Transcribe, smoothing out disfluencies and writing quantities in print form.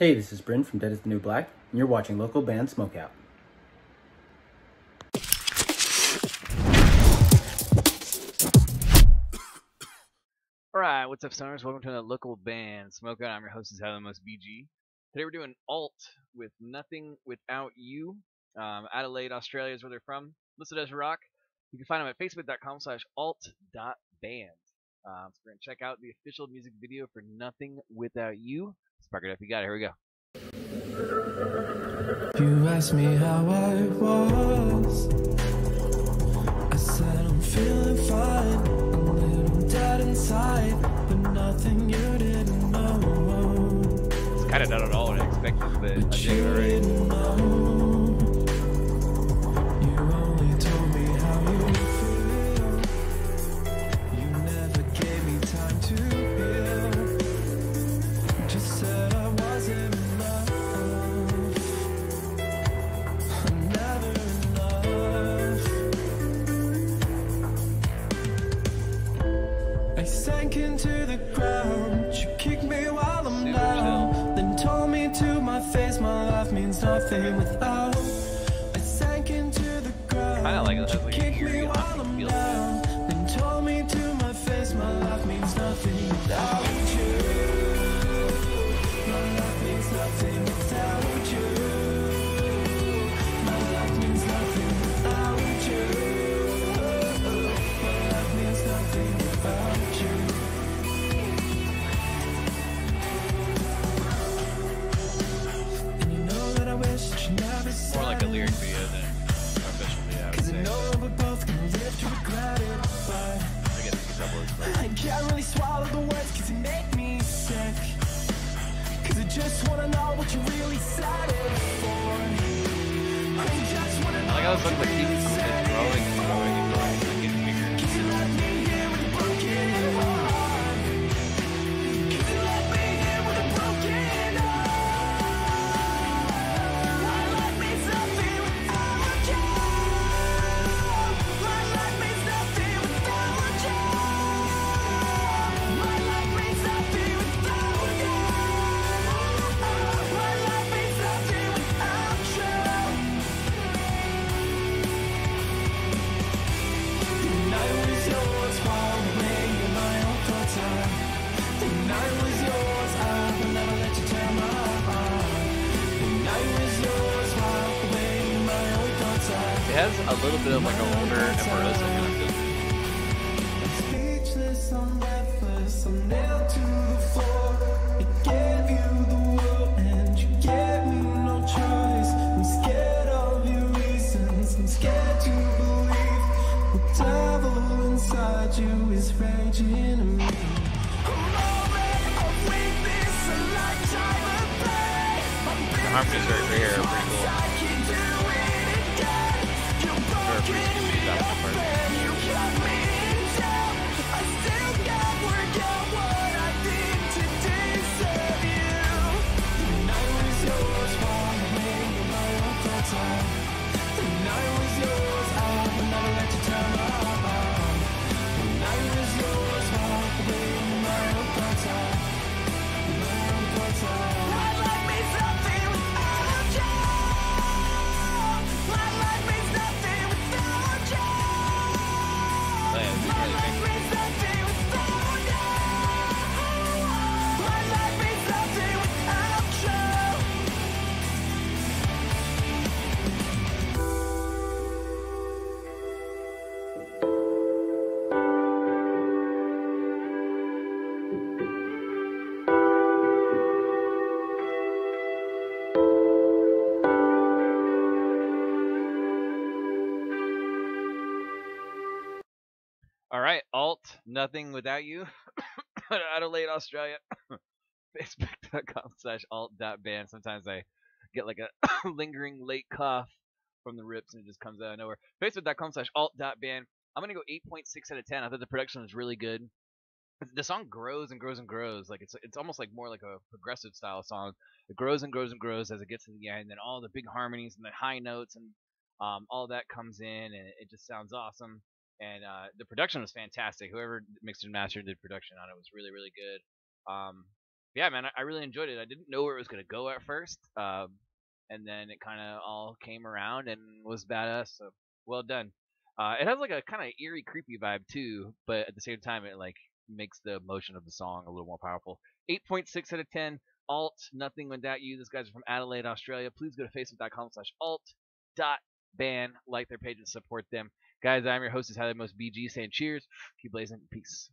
Hey, this is Bryn from Dead is the New Black, and you're watching Local Band Smokeout. Alright, what's up, stoners? Welcome to another Local Band Smokeout. I'm your host, Isaiah MostBG. Today we're doing Alt with Nothing Without You. Adelaide, Australia is where they're from. Listed as rock. You can find them at facebook.com/alt.band. So we're going to check out the official music video for Nothing Without You. Spark it up, you got it, here we go. You asked me how I was. I said I'm feeling fine. I'm a little dead inside, but nothing you didn't know. It's kind of not at all what I expected, but I dig it already. You only told me how you feel. You never gave me time to heal. Just said I wasn't enough. I'm never enough. I sank into the ground. She kicked me while I'm down. Then told me to my face, my life means nothing without. I sank into the ground. I like it. She kicked me while I'm down. Then told me to my face, my life means nothing without you. Nothing without you. My life means nothing without you. My life means nothing without you. And you know that I wish that you never said. More like a lyric video than official video, I would say. Cause I know we're both gonna live to regret it, but I guess it's a couple words left. I can't really swallow the words cause they make me sick. I just wanna know what you really said it for. I just wanna know. Like I was like keeps growing and growing and growing, like getting bigger. Cause you left me here with a broken heart. Cause you left me here with a broken heart. My life means nothing without you. My life means nothing without you. My life means nothing without you. It has a little bit of like a older Amorosa kind of feel. Speechless, I'm breathless, I'm nailed to the floor. I gave you the world and you gave me no choice. I'm scared of your reasons, I'm scared to believe. The devil inside you is raging in me. I'm already awake, this a lifetime of pain. The harmonies right here are pretty cool. You got me down. I still can't work out what I did to deserve you. The night was yours while I made my own thoughts out. The night was yours, I would never let you turn around. The night was yours while I made my own thoughts out. My own thoughts out. My life means nothing without you. My life means nothing. Alright, Alt, Nothing Without You, Adelaide, Australia, facebook.com/alt.band. Sometimes I get like a lingering late cough from the rips and it just comes out of nowhere. facebook.com/alt.band. I'm going to go 8.6 out of 10. I thought the production was really good. The song grows and grows and grows. Like it's almost like more like a progressive style song. It grows and grows and grows as it gets to the end, and then all the big harmonies and the high notes and all that comes in, and it just sounds awesome. And the production was fantastic. Whoever mixed and mastered the production on it was really, really good. yeah, man, I really enjoyed it. I didn't know where it was going to go at first, and then it kind of all came around and was badass, so well done. It has like a kind of eerie, creepy vibe too, but at the same time, it like makes the emotion of the song a little more powerful. 8.6 out of 10. Alt, Nothing Without You. These guys are from Adelaide, Australia. Please go to facebook.com/alt.band, like their page and support them. Guys, I'm your host, Isaiah MostBG, saying cheers. Keep blazing. Peace.